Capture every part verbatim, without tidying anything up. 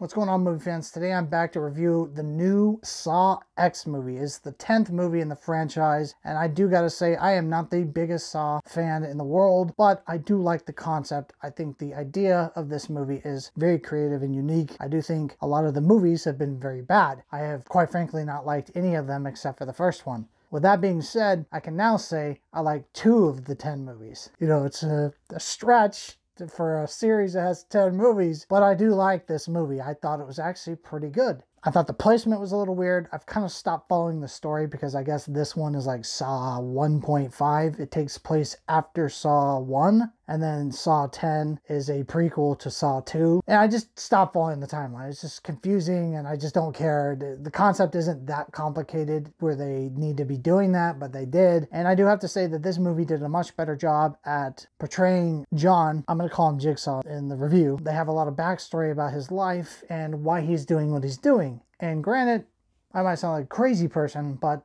What's going on, movie fans? Today I'm back to review the new Saw X movie. It's the tenth movie in the franchise, and I do gotta say, I am not the biggest Saw fan in the world, but I do like the concept. I think the idea of this movie is very creative and unique. I do think a lot of the movies have been very bad. I have, quite frankly, not liked any of them except for the first one. With that being said, I can now say I like two of the ten movies. You know, it's a, a stretch for a series that has ten movies, but I do like this movie. I thought it was actually pretty good. I thought the placement was a little weird. I've kind of stopped following the story because I guess this one is like Saw one point five. It takes place after Saw one, and then Saw ten is a prequel to Saw two. And I just stopped following the timeline. It's just confusing and I just don't care. The concept isn't that complicated where they need to be doing that, but they did. And I do have to say that this movie did a much better job at portraying John. I'm going to call him Jigsaw in the review. They have a lot of backstory about his life and why he's doing what he's doing. And granted, I might sound like a crazy person, but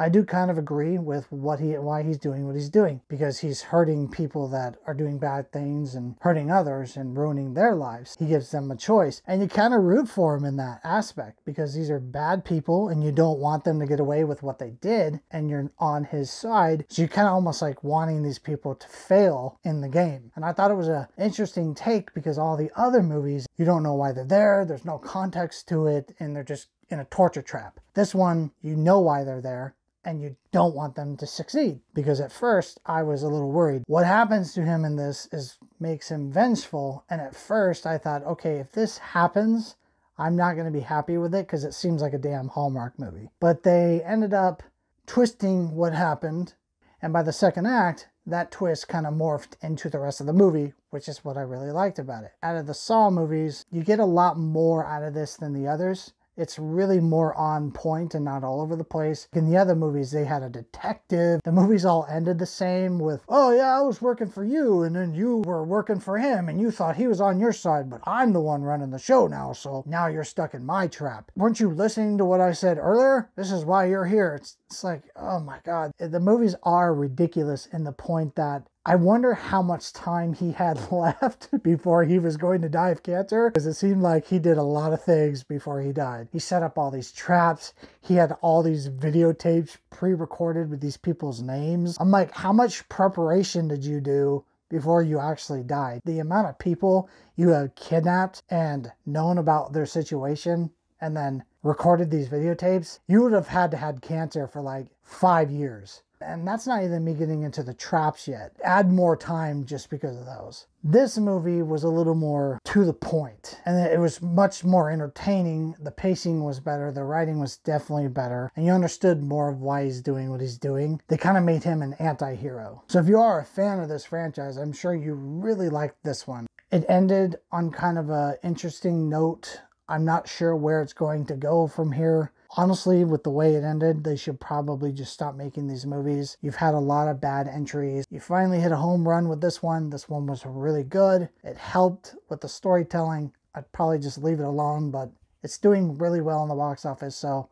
I do kind of agree with what he, why he's doing what he's doing, because he's hurting people that are doing bad things and hurting others and ruining their lives. He gives them a choice, and you kind of root for him in that aspect, because these are bad people and you don't want them to get away with what they did, and you're on his side, so you kind of almost like wanting these people to fail in the game. And I thought it was an interesting take, because all the other movies, you don't know why they're there, there's no context to it, and they're just in a torture trap. This one, you know why they're there, and you don't want them to succeed. Because at first, I was a little worried. What happens to him in this is makes him vengeful, and at first I thought, okay, if this happens, I'm not going to be happy with it because it seems like a damn Hallmark movie. But they ended up twisting what happened, and by the second act, that twist kind of morphed into the rest of the movie, which is what I really liked about it. Out of the Saw movies, you get a lot more out of this than the others. It's really more on point and not all over the place. In the other movies, they had a detective. The movies all ended the same with, oh yeah, I was working for you, and then you were working for him, and you thought he was on your side, but I'm the one running the show now, so now you're stuck in my trap. Weren't you listening to what I said earlier? This is why you're here. It's, it's like, oh my God. The movies are ridiculous in the point that I wonder how much time he had left before he was going to die of cancer, because it seemed like he did a lot of things before he died. He set up all these traps. He had all these videotapes pre-recorded with these people's names. I'm like, how much preparation did you do before you actually died? The amount of people you have kidnapped and known about their situation and then recorded these videotapes, you would have had to have had cancer for like five years. And that's not even me getting into the traps yet. Add more time just because of those. This movie was a little more to the point, and it was much more entertaining. The pacing was better. The writing was definitely better. And you understood more of why he's doing what he's doing. They kind of made him an anti-hero. So if you are a fan of this franchise, I'm sure you really liked this one. It ended on kind of an interesting note. I'm not sure where it's going to go from here. Honestly, with the way it ended, they should probably just stop making these movies. You've had a lot of bad entries. You finally hit a home run with this one. This one was really good. It helped with the storytelling. I'd probably just leave it alone, but it's doing really well in the box office, so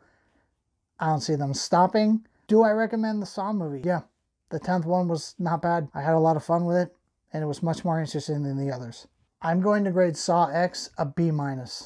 I don't see them stopping. Do I recommend the Saw movie? Yeah, the tenth one was not bad. I had a lot of fun with it, and it was much more interesting than the others. I'm going to grade Saw X a B minus.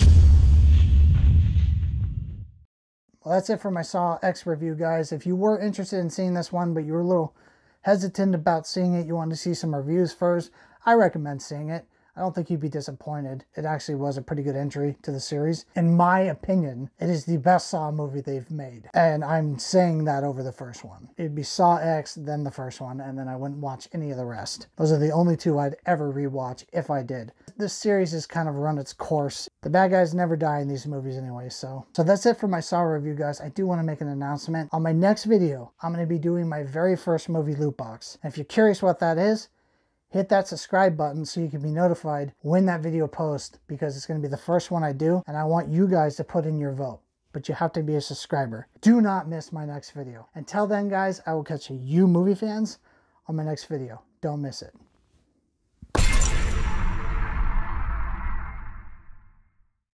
Well, that's it for my Saw X review, guys. If you were interested in seeing this one, but you were a little hesitant about seeing it, you wanted to see some reviews first, I recommend seeing it. I don't think you'd be disappointed. It actually was a pretty good entry to the series. In my opinion, it is the best Saw movie they've made. And I'm saying that over the first one. It'd be Saw X, then the first one, and then I wouldn't watch any of the rest. Those are the only two I'd ever rewatch if I did. This series has kind of run its course. The bad guys never die in these movies anyway, so. So that's it for my Saw review, guys. I do want to make an announcement. On my next video, I'm going to be doing my very first movie loot box. And if you're curious what that is, hit that subscribe button so you can be notified when that video posts, because it's going to be the first one I do, and I want you guys to put in your vote. But you have to be a subscriber. Do not miss my next video. Until then, guys, I will catch you movie fans on my next video. Don't miss it.